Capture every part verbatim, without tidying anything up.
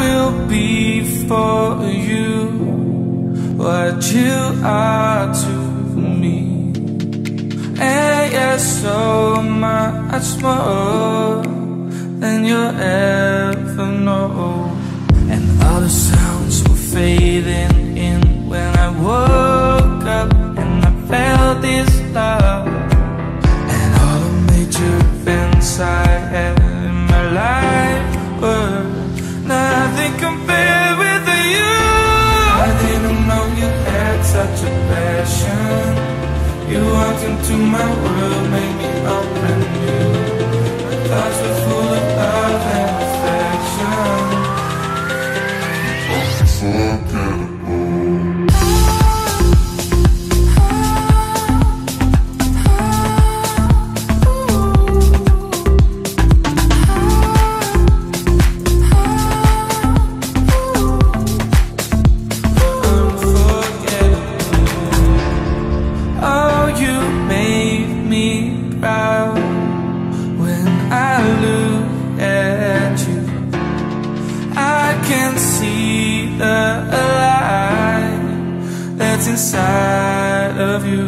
will be for you what you are to me, and you're so much more than you'll ever know. And all the sounds were fading in when I woke up and I felt this love, and all the major events I had in my life were nothing compared with you. I didn't know you had such a passion. You walked into my world, made me all brand new. My thoughts were full of love and affection. Forget it. Inside of you,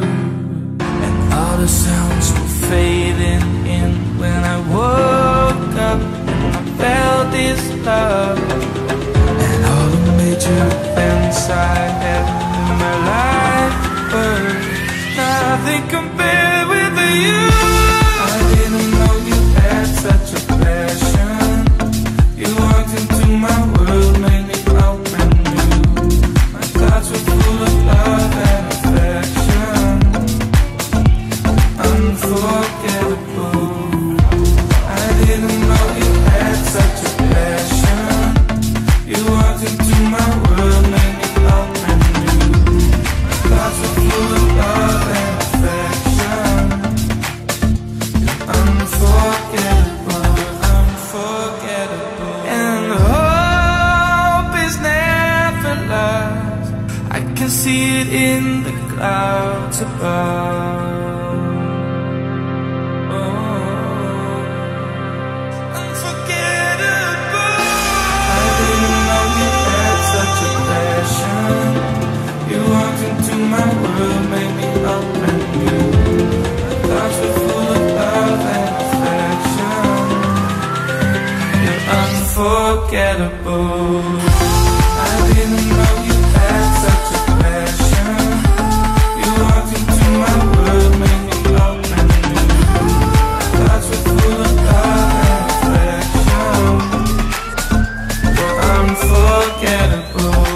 and all the sounds were fading in when I woke up and I felt this love, and all the major events I had in my life were nothing compared with you. I didn't know you had such a passion. You walked into my world, made me out brand new. My thoughts were full of love and affection, unforgettable. I didn't know you had such a passion. You walked into my world, made me all brand new. My thoughts were full of love and affection. You're unforgettable, unforgettable. And hope is never lost. I can see it in the clouds above. Oh, unforgettable. I didn't know you had such a passion. You walked into my world, made me all brand new. My thoughts were full of love and affection. You're unforgettable. I didn't know you had such a passion. You walked into my world, made me all brand new. My thoughts were full of love and affection. You're unforgettable.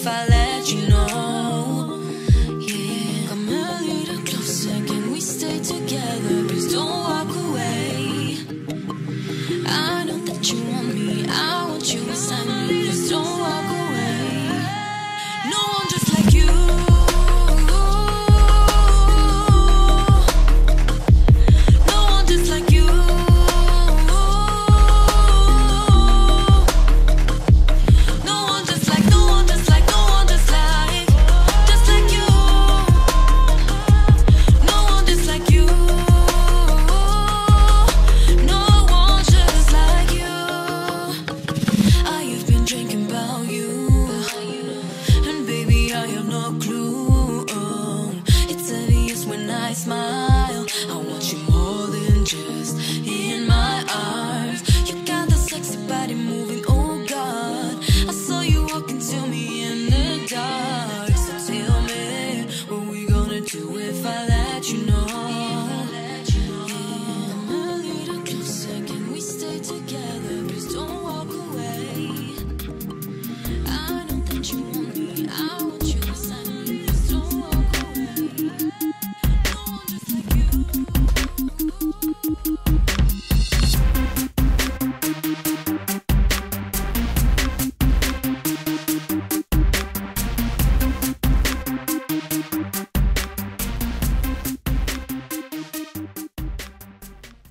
if I let you know. Yeah, come a little closer, can we stay together? Please don't walk away. I know that you want me, I want you inside me. Please don't walk away. Drinking about you, and baby, I have no clue.